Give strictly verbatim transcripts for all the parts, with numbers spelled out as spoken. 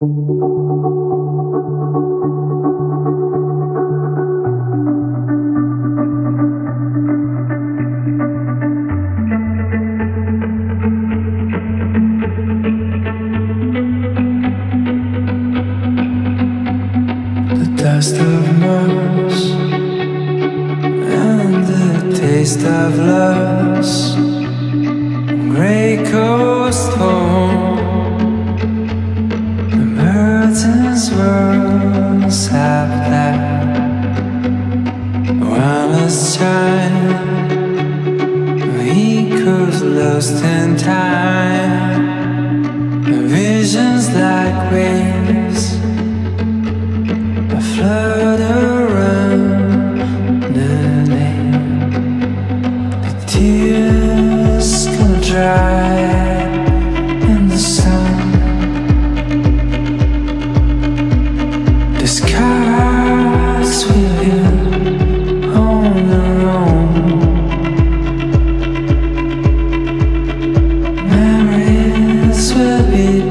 The dust of Mars and the taste of loss, grey coast home. Curtains once have left while as child he goes lost in time. Visions like waves float around the name. The tears come dry.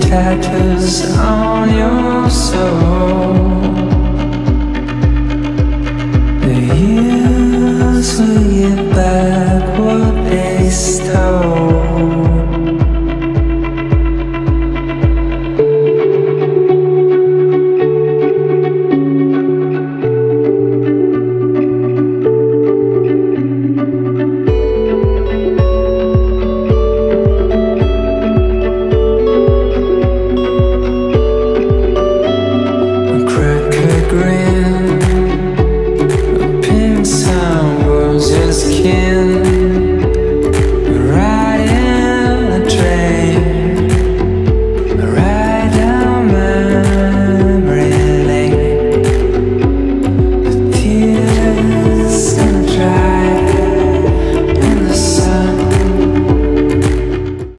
Tattoos on your soul. The years will get back what they stole.